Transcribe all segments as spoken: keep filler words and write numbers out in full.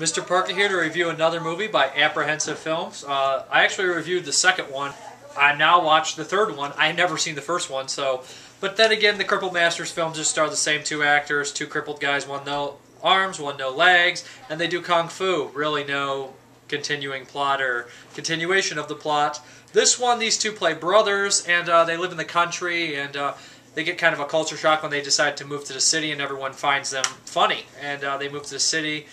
Mister Parker here to review another movie by Apprehensive Films. Uh, I actually reviewed the second one. I now watched the third one. I had never seen the first one, so... But then again, the Crippled Masters films just star the same two actors, two crippled guys, one no arms, one no legs, and they do kung fu. Really no continuing plot or continuation of the plot. This one, these two play brothers, and uh, they live in the country, and... Uh, They get kind of a culture shock when they decide to move to the city and everyone finds them funny. And uh, they move to the city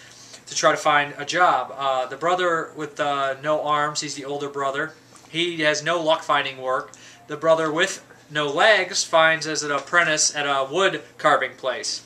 to try to find a job. Uh, the brother with uh, no arms, he's the older brother. He has no luck finding work. The brother with no legs finds as an apprentice at a wood carving place.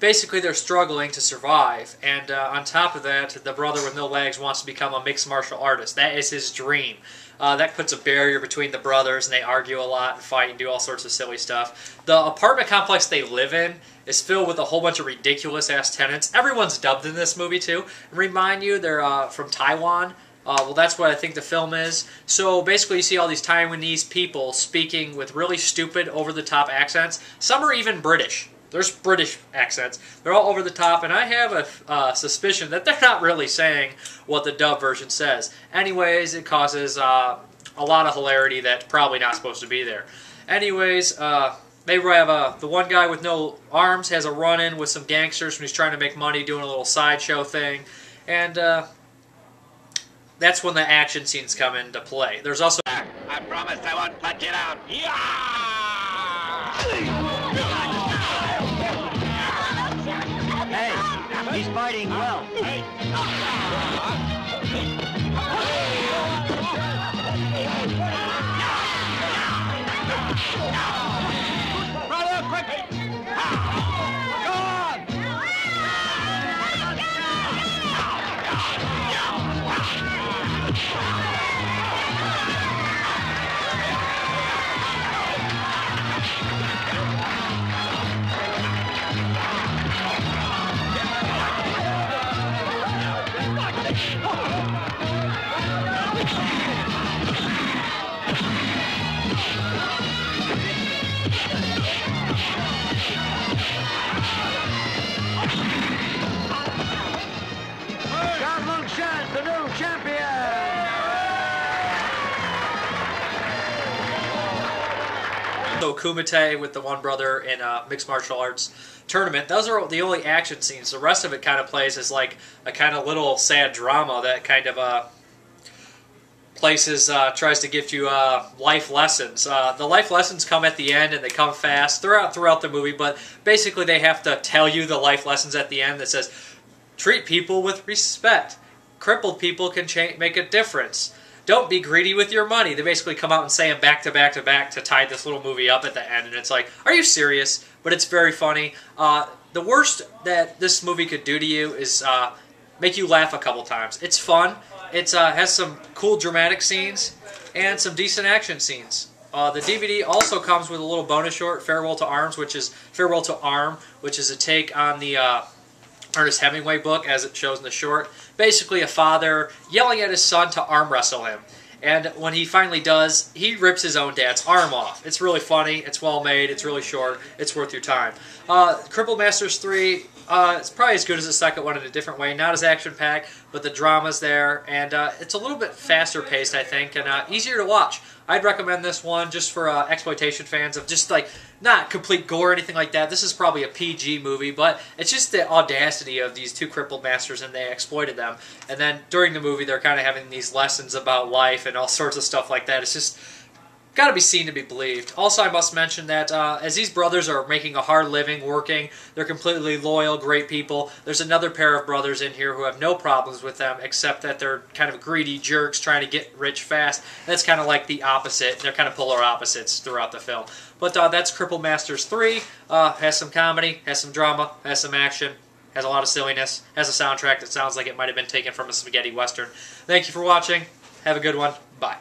Basically, they're struggling to survive. And uh, on top of that, the brother with no legs wants to become a mixed martial artist. That is his dream. Uh, that puts a barrier between the brothers, and they argue a lot and fight and do all sorts of silly stuff. The apartment complex they live in is filled with a whole bunch of ridiculous-ass tenants. Everyone's dubbed in this movie, too. And remind you, they're uh, from Taiwan. Uh, well, that's what I think the film is. So basically, you see all these Taiwanese people speaking with really stupid, over-the-top accents. Some are even British. There's British accents. They're all over the top, and I have a uh, suspicion that they're not really saying what the dub version says. Anyways, it causes uh, a lot of hilarity that's probably not supposed to be there. Anyways, uh, they have a, the one guy with no arms has a run-in with some gangsters when he's trying to make money doing a little sideshow thing, and uh, that's when the action scenes come into play. There's also... I promised I won't punch you down. Yeah! He's fighting well. Brother, quick! Go on! So Kumite with the one brother in a mixed martial arts tournament. Those are the only action scenes. The rest of it kind of plays as like a kind of little sad drama that kind of uh, places, uh, tries to give you uh, life lessons. Uh, the life lessons come at the end and they come fast throughout, throughout the movie, but basically they have to tell you the life lessons at the end that says, treat people with respect. Crippled people can cha- make a difference. Don't be greedy with your money. They basically come out and say them back to back to back to tie this little movie up at the end. And it's like, are you serious? But it's very funny. Uh, the worst that this movie could do to you is uh, make you laugh a couple times. It's fun. It uh, has some cool dramatic scenes and some decent action scenes. Uh, the D V D also comes with a little bonus short, Farewell to Arms, which is Farewell to Arm, which is a take on the... Uh, Ernest Hemingway book, as it shows in the short. Basically a father yelling at his son to arm wrestle him. And when he finally does, he rips his own dad's arm off. It's really funny, it's well made, it's really short, it's worth your time. Uh, Crippled Masters three, uh, it's probably as good as the second one in a different way. Not as action-packed, but the drama's there. And uh, it's a little bit faster-paced, I think, and uh, easier to watch. I'd recommend this one just for uh, exploitation fans of just, like, not complete gore or anything like that. This is probably a P G movie, but it's just the audacity of these two crippled masters, and they exploited them. And then during the movie, they're kind of having these lessons about life and all sorts of stuff like that. It's just got to be seen to be believed. Also, I must mention that uh, as these brothers are making a hard living, working, they're completely loyal, great people. There's another pair of brothers in here who have no problems with them, except that they're kind of greedy jerks trying to get rich fast. That's kind of like the opposite. They're kind of polar opposites throughout the film. But uh, that's Crippled Masters three. Uh, has some comedy, has some drama, has some action, has a lot of silliness, has a soundtrack that sounds like it might have been taken from a spaghetti western. Thank you for watching. Have a good one. Bye.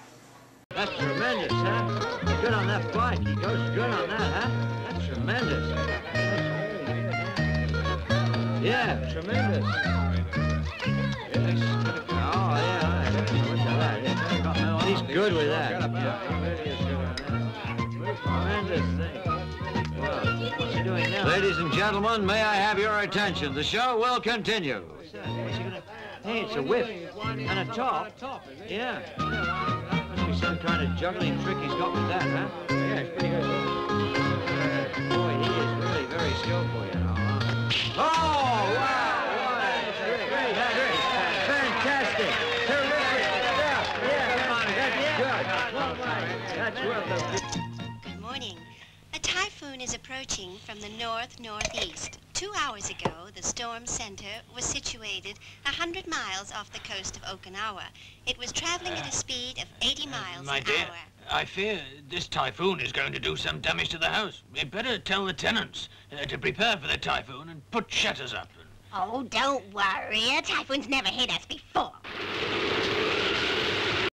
That's tremendous, huh? Good on that bike. He goes good on that, huh? That's tremendous. Yeah, tremendous. Oh, yeah. He's good with that. Yeah. Tremendous thing. Wow. What's he doing now? Ladies and gentlemen, may I have your attention? The show will continue. Hey, it's a whip and a top. Yeah. Must be some kind of juggling trick he's got with that, huh? Yeah, it's pretty good. Uh, boy, he is really very skillful, you know. Huh? Oh, wow! Good morning. A typhoon is approaching from the north-northeast. Two hours ago, the storm center was situated one hundred miles off the coast of Okinawa. It was traveling uh, at a speed of eighty miles uh, an dear, hour. I fear this typhoon is going to do some damage to the house. We'd better tell the tenants uh, to prepare for the typhoon and put shutters up. Oh, don't worry. A typhoon's never hit us before.